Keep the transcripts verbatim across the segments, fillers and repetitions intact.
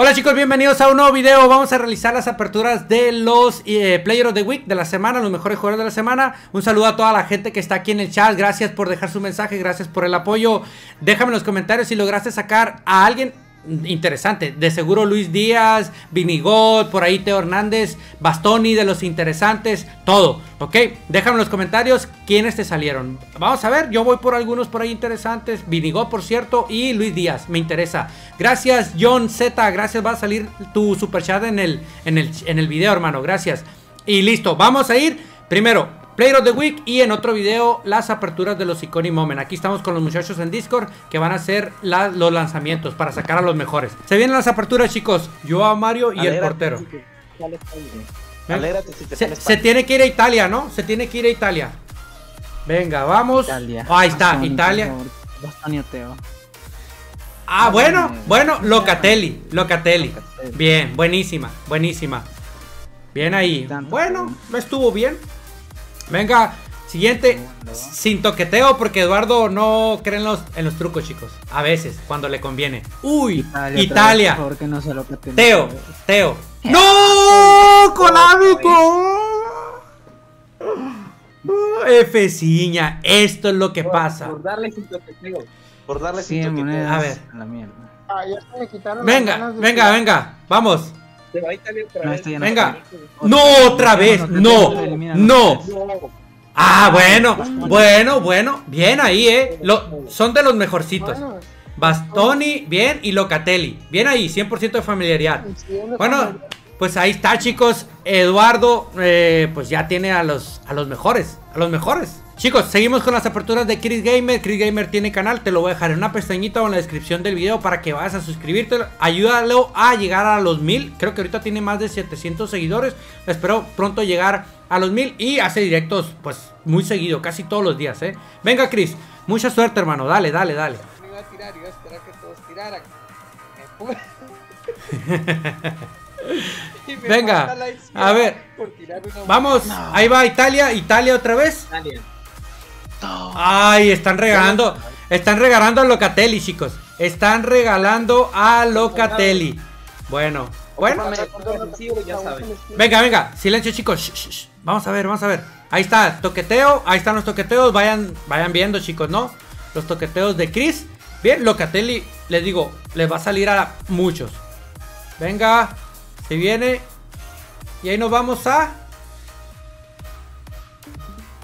Hola chicos, bienvenidos a un nuevo video. Vamos a realizar las aperturas de los eh, Player of the Week de la semana, los mejores jugadores de la semana. Un saludo a toda la gente que está aquí en el chat. Gracias por dejar su mensaje, gracias por el apoyo. Déjame en los comentarios si lograste sacar a alguien interesante. De seguro Luis Díaz, Vinigot, por ahí Teo Hernández, Bastoni, de los interesantes, todo, ok. Déjame en los comentarios quiénes te salieron. Vamos a ver, yo voy por algunos por ahí interesantes. Vinigot, por cierto, y Luis Díaz, me interesa. Gracias John Z, gracias, va a salir tu superchat en el, en el, en el video, hermano, gracias. Y listo, vamos a ir primero Player of the Week y en otro video las aperturas de los Iconic moment. Aquí estamos con los muchachos en Discord que van a hacer la, los lanzamientos para sacar a los mejores. Se vienen las aperturas, chicos. Joao Mario y Alégrate el portero. Si te se, se tiene que ir a Italia, ¿no? Se tiene que ir a Italia. Venga, vamos. Italia. Oh, ahí está, Bastoni, Italia. Bastoni, Teo. Ah, bueno, bueno, Locatelli, Locatelli. Locatelli. Bien, buenísima, buenísima. Bien ahí. Bueno, no estuvo bien. Venga, siguiente, sin toqueteo, porque Eduardo no cree en los, en los trucos, chicos. A veces, cuando le conviene. Uy, Italia. Italia. Vez, favor, no lo Teo, Teo. ¡No! ¡Colámico! Efeciña, esto es lo que por, pasa. Por darle sin toqueteo. Por darle sin toqueteo. A ver. La mierda. Ah, ya se me quitaron venga, las de venga, venga, venga. Vamos. No, no venga, no otra vez, no, no. Ah, bueno, bueno, bueno, bien ahí, eh. Lo, son de los mejorcitos. Bastoni, bien, y Locatelli, bien ahí, cien por ciento de familiaridad. Bueno, pues ahí está, chicos. Eduardo, eh, pues ya tiene a los, a los mejores, a los mejores. Chicos, seguimos con las aperturas de Chris Gamer. Chris Gamer tiene canal, te lo voy a dejar en una pestañita o en la descripción del video para que vayas a suscribirte. Ayúdalo a llegar a los mil. Creo que ahorita tiene más de setecientos seguidores. Espero pronto llegar a los mil y hace directos, pues, muy seguido, casi todos los días, ¿eh? Venga, Chris, mucha suerte, hermano. Dale, dale, dale. Me iba a tirar, iba a esperar que todos tiraran. Me me Venga, a ver. Vamos, no. Ahí va Italia, Italia otra vez. Italia. No. Ay, están regalando. Están regalando a Locatelli, chicos. Están regalando a Locatelli. Bueno, bueno. Venga, venga, silencio, chicos. Shh, shh, shh. Vamos a ver, vamos a ver. Ahí está, toqueteo, ahí están los toqueteos. Vayan, vayan viendo, chicos, ¿no? Los toqueteos de Chris. Bien, Locatelli, les digo, les va a salir a muchos. Venga, se viene. Y ahí nos vamos a.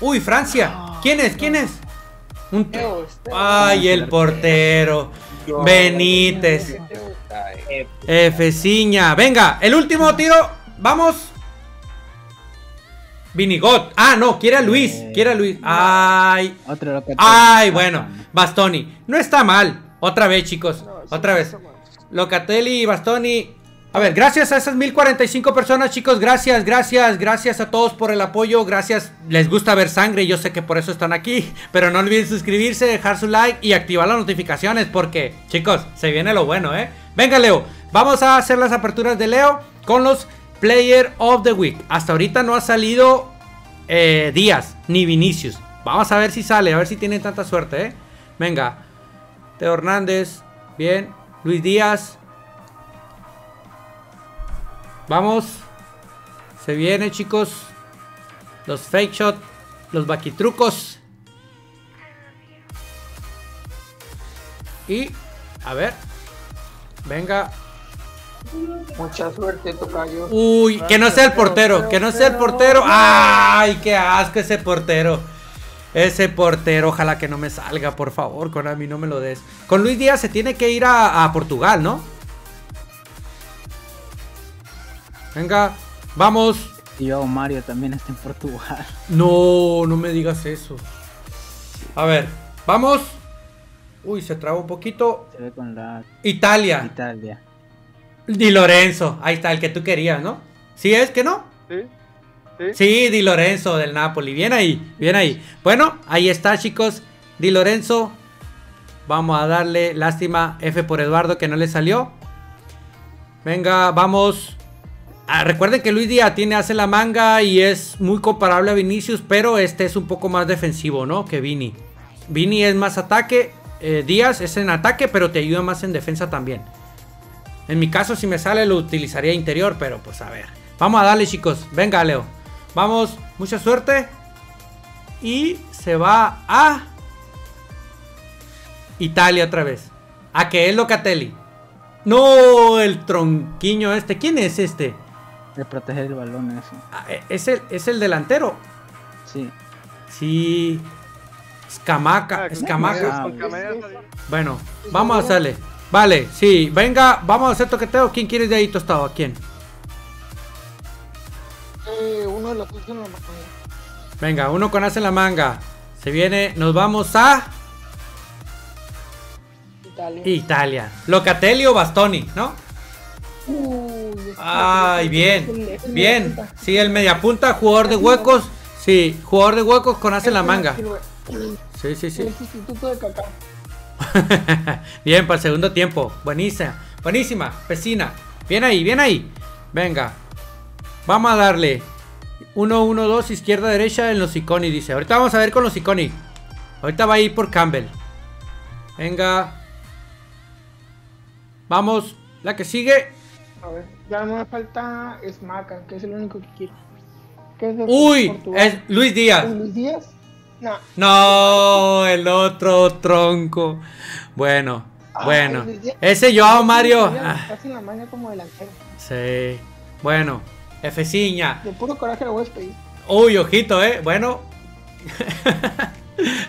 Uy, Francia. No, ¿Quién es? No. ¿Quién es? Un Teo. Ay, el portero. Yo, Benítez. Efeciña. Venga, el último tiro. Vamos. Vinigot. Ah, no, quiere a Luis. Quiere a Luis. Ay. Otro Ay, bueno. Bastoni. No está mal. Otra vez, chicos. Otra vez. Locatelli, Bastoni. A ver, gracias a esas mil cuarenta y cinco personas, chicos. Gracias, gracias, gracias a todos por el apoyo. Gracias, les gusta ver sangre. Yo sé que por eso están aquí, pero no olviden suscribirse, dejar su like y activar las notificaciones, porque, chicos, se viene lo bueno, ¿eh? Venga, Leo, vamos a hacer las aperturas de Leo con los Player of the Week. Hasta ahorita no ha salido eh, Díaz ni Vinicius. Vamos a ver si sale, a ver si tienen tanta suerte, ¿eh? Venga, Teo Hernández, bien, Luis Díaz. Vamos, se viene, chicos, los fake shot, los vaquitrucos. Y, a ver, venga. Mucha suerte, tocayo. Uy, que no sea el portero, que no sea el portero. Ay, qué asco ese portero. Ese portero, ojalá que no me salga, por favor, Konami, no me lo des. Con Luis Díaz se tiene que ir a, a Portugal, ¿no? Venga, vamos. Y Joao Mario también está en Portugal. No, no me digas eso. A ver, vamos. Uy, se trabó un poquito. Se ve con la... Italia. Italia. Di Lorenzo, ahí está, el que tú querías, ¿no? ¿Sí es que no? Sí. Sí, sí, Di Lorenzo del Napoli. Bien ahí, bien ahí. Bueno, ahí está, chicos. Di Lorenzo. Vamos a darle lástima. F por Eduardo, que no le salió. Venga, vamos. Ah, recuerden que Luis Díaz tiene, hace la manga y es muy comparable a Vinicius, pero este es un poco más defensivo, ¿no? Que Vini. Vini es más ataque, eh, Díaz es en ataque, pero te ayuda más en defensa también. En mi caso, si me sale, lo utilizaría interior, pero pues a ver. Vamos a darle, chicos. Venga, Leo. Vamos, mucha suerte. Y se va a Italia otra vez. A que es Locatelli. No, el tronquiño este. ¿Quién es este? De proteger el balón, eso. Ah, ¿es, el, ¿Es el delantero? Sí. Sí. Scamacca. Scamacca. Bueno, vamos a hacerle. Vale, sí. Venga, vamos a hacer toqueteo. ¿Quién quiere de ahí tostado? ¿A quién? Eh, uno de los dos, uno de los dos. Venga, uno con hace en la manga. Se viene. Nos vamos a Italia. Italia. Locatelli o Bastoni, ¿no? Uy, ay, bien. Bien. Sí, el mediapunta, jugador de huecos. Sí, jugador de huecos con hace en la manga. Sí, sí, sí. Bien, para el segundo tiempo. Buenísima. Buenísima. Pessina. Bien ahí, bien ahí. Venga. Vamos a darle. uno uno dos, izquierda, derecha en los Iconic, dice. Ahorita vamos a ver con los Iconic. Ahorita va a ir por Campbell. Venga. Vamos. La que sigue. A ver, ya no me falta Scamacca, que es el único que quiero. Que es de Uy, Portugal. Es Luis Díaz. ¿Es Luis Díaz? No. No, el otro tronco. Bueno, ah, bueno. Es Ese Joao Mario. Casi la maña como delantero. Sí. Bueno. Efeciña. De puro coraje lo voy a pedir. Uy, ojito, eh. Bueno.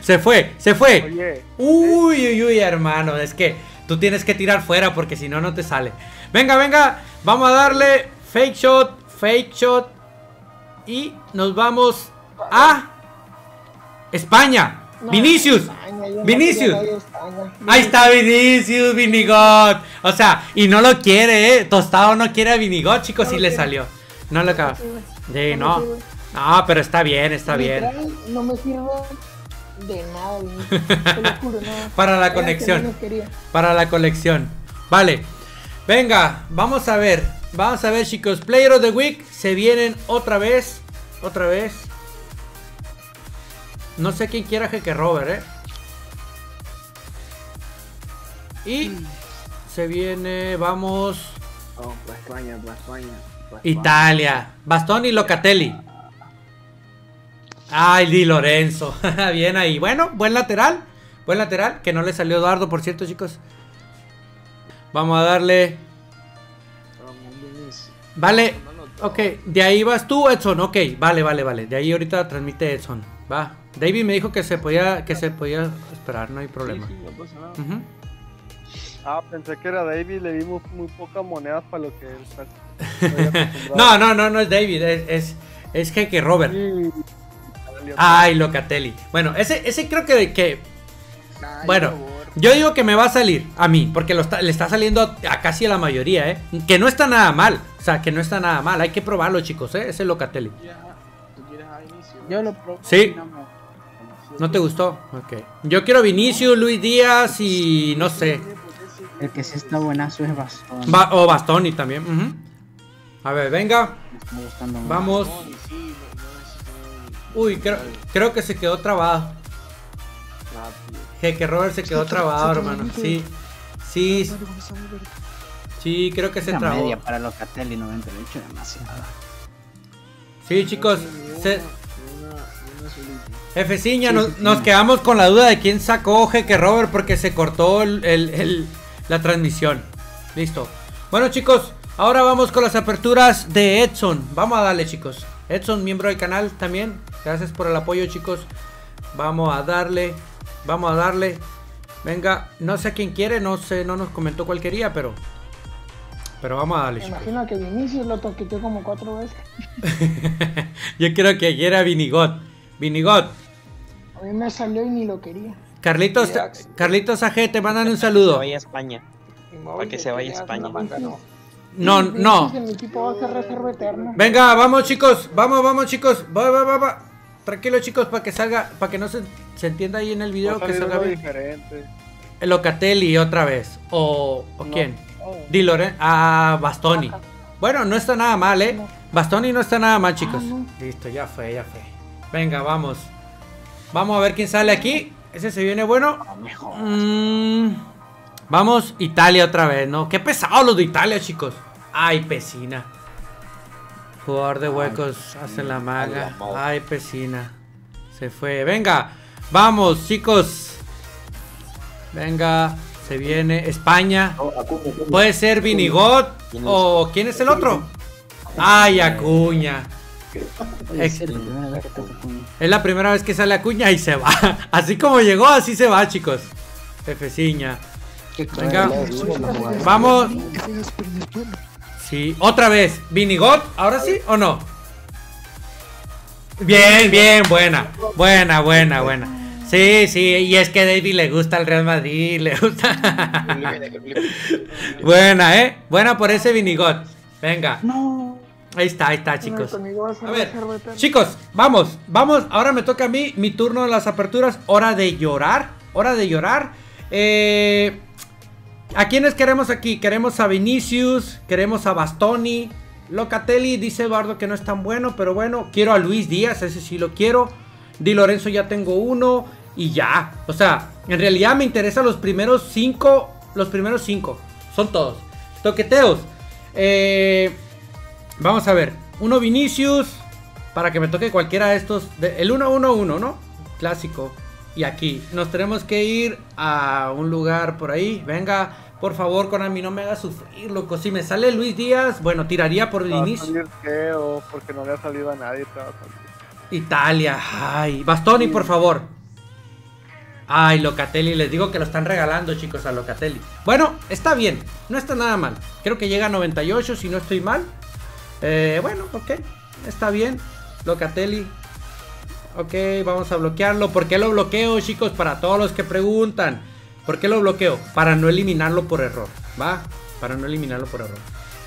Se fue, se fue. Oye, uy, uy, uy, hermano. Es que tú tienes que tirar fuera porque si no, no te sale. Venga, venga. Vamos a darle fake shot, fake shot. Y nos vamos a España. No, Vinicius. España, Vinicius. No Ahí está Vinicius, Vinigot. O sea, y no lo quiere, eh. Tostado no quiere a Vinigot, chicos, no, y le salió. No lo acabas. Sí, no. No, pero está bien, está bien. No me sirve de nada, te lo juro, no. Para la conexión. Para la colección. Vale. Venga, vamos a ver. Vamos a ver, chicos. Player of the Week se vienen otra vez. Otra vez. No sé quién quiera Jeque Robert, eh. Y se viene, vamos. Oh, España, España. Italia, Bastoni y Locatelli. Ay, Di Lorenzo. Bien ahí. Bueno, buen lateral. Buen lateral. Que no le salió Eduardo, por cierto, chicos. Vamos a darle. Vale. Ok, de ahí vas tú, Edson. Ok, vale, vale, vale. De ahí ahorita transmite Edson. Va. David me dijo que se podía, que se podía esperar, no hay problema. Sí, sí, no pasa nada. Uh-huh. Ah, pensé que era David, le dimos muy pocas monedas para lo que él está. No, no, no, no es David, es, es, es Jeque Robert. Sí. Ay, Locatelli. Bueno, ese, ese creo que, que... Ay, bueno, yo digo que me va a salir a mí, porque lo está, le está saliendo a, a casi a la mayoría, ¿eh? Que no está nada mal, o sea, que no está nada mal. Hay que probarlo, chicos, ¿eh? Ese Locatelli. Yo lo probé. Sí. ¿No te gustó? Ok. Yo quiero Vinicius, Luis Díaz y no sé. El que sí está buenazo es Bastoni. Ba o Bastoni también. Uh-huh. A ver, venga. Vamos. Uy, creo, creo que se quedó trabado. Jeque Robert se quedó trabado, hermano. Sí. Sí. Sí, creo que se trabó. Media para Locatelli, noventa, le he hecho demasiado. Sí, chicos. Se... Efeciña, nos, nos quedamos con la duda de quién sacó Jeque Robert porque se cortó el... el, el la transmisión. Listo. Bueno, chicos, ahora vamos con las aperturas de Edson. Vamos a darle, chicos. Edson, miembro del canal también. Gracias por el apoyo, chicos. Vamos a darle. Vamos a darle. Venga, no sé quién quiere, no sé, no nos comentó cuál quería, pero... Pero vamos a darle, chicos. Imagino que Vinicius lo toqueteó como cuatro veces. Yo creo que quiera Vinigot. Vinigot. A mí me salió y ni lo quería. Carlitos, Carlitos A G, te mandan un saludo. Para que se vaya a España. Para que se vaya a España. No, no. Venga, vamos, chicos. Vamos, vamos, chicos. Va, va, va, va. Tranquilo, chicos, para que salga, para que no se, se entienda ahí en el video. Que salga bien. Locatelli otra vez. ¿O, o no. quién? Oh. Di Lorenzo. Ah, Bastoni. Bueno, no está nada mal, ¿eh? No. Bastoni no está nada mal, chicos. Ah, no. Listo, ya fue, ya fue. Venga, vamos. Vamos a ver quién sale aquí. Ese se viene bueno. Mm, Vamos, Italia otra vez, ¿no? Qué pesado los de Italia, chicos. Ay, Pessina. Jugador de huecos, hacen la maga. Ay, Pessina. Se fue. Venga, vamos, chicos. Venga, se viene España. Puede ser Vinigot o ¿quién es el otro? Ay, Acuña. Es la primera vez que sale Acuña y se va. Así como llegó, así se va, chicos. Efeciña. Venga, vamos. Sí, otra vez. Vinigot, ¿ahora sí o no? Bien, bien, buena. Buena, buena, buena. Sí, sí, y es que a David le gusta el Real Madrid, le gusta. Buena, ¿eh? Buena por ese Vinigot. Venga. Ahí está, ahí está, chicos. A ver, chicos, vamos, vamos. Ahora me toca a mí, mi turno en las aperturas. Hora de llorar, hora de llorar. Eh... ¿A quiénes queremos aquí? Queremos a Vinicius, queremos a Bastoni. Locatelli dice Eduardo que no es tan bueno, pero bueno, quiero a Luis Díaz, ese sí lo quiero. Di Lorenzo ya tengo uno y ya. O sea, en realidad me interesan los primeros cinco, los primeros cinco, son todos. Toqueteos. Eh, vamos a ver, uno Vinicius, para que me toque cualquiera de estos, de, el uno uno uno, ¿no? Clásico. Y aquí nos tenemos que ir a un lugar por ahí. Venga, por favor, Konami, no me hagas sufrir, loco. Si me sale Luis Díaz, bueno, tiraría por el inicio. Porque no le ha salido a nadie. Italia, ay. Bastoni, por favor. Ay, Locatelli, les digo que lo están regalando, chicos, a Locatelli. Bueno, está bien, no está nada mal. Creo que llega a noventa y ocho, si no estoy mal. Eh, bueno, ok, está bien. Locatelli. Ok, vamos a bloquearlo. ¿Por qué lo bloqueo, chicos? Para todos los que preguntan, ¿por qué lo bloqueo? Para no eliminarlo por error, ¿va? Para no eliminarlo por error.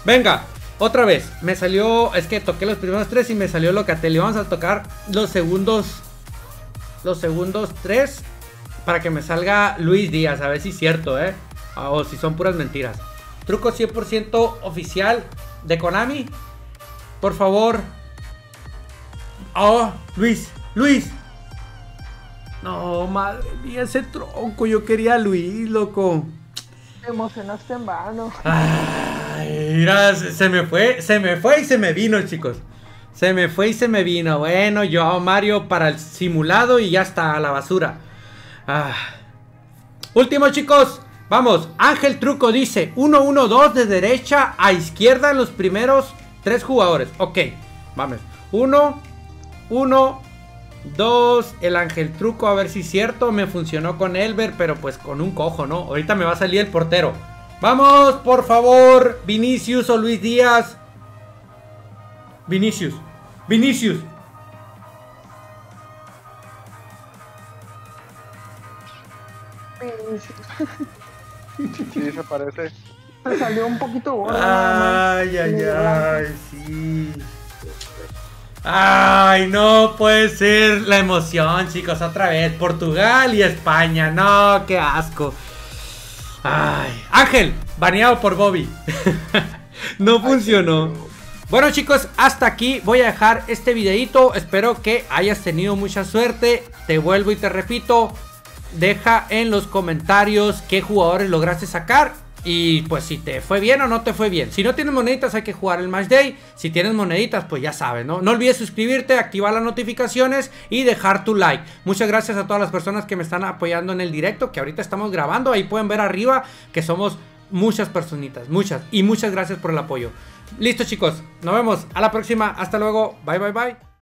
Venga, otra vez. Me salió, es que toqué los primeros tres y me salió Locatelli. Vamos a tocar los segundos, los segundos tres, para que me salga Luis Díaz. A ver si es cierto, ¿eh? O si son puras mentiras. Truco cien por ciento oficial de Konami. Por favor. Oh, Luis. Luis. No, madre mía, ese tronco. Yo quería a Luis, loco. Te emocionaste en vano. Ay, mira, se me fue, se me fue y se me vino, chicos. Se me fue y se me vino. Bueno, Joao Mario para el simulado y ya está, a la basura. Ah. Último, chicos. Vamos, Ángel Truco dice uno uno dos de derecha a izquierda en los primeros tres jugadores. Ok, vamos. uno, uno, dos, el Ángel Truco, a ver si es cierto. Me funcionó con Elber, pero pues con un cojo, ¿no? Ahorita me va a salir el portero. Vamos, por favor, Vinicius o Luis Díaz. Vinicius, Vinicius. Vinicius. Sí, se parece. Se salió un poquito gordo. Ay, ay, ay, sí. Ay, no puede ser la emoción, chicos, otra vez. Portugal y España, no, qué asco. Ay, Ángel, baneado por Bobby. No funcionó. Bueno, chicos, hasta aquí voy a dejar este videito. Espero que hayas tenido mucha suerte. Te vuelvo y te repito, deja en los comentarios qué jugadores lograste sacar. Y pues si te fue bien o no te fue bien. Si no tienes moneditas hay que jugar el match day. Si tienes moneditas pues ya sabes, ¿no? No olvides suscribirte, activar las notificaciones y dejar tu like. Muchas gracias a todas las personas que me están apoyando en el directo, que ahorita estamos grabando. Ahí pueden ver arriba que somos muchas personitas, muchas. Y muchas gracias por el apoyo. Listo, chicos, nos vemos a la próxima. Hasta luego, bye bye bye.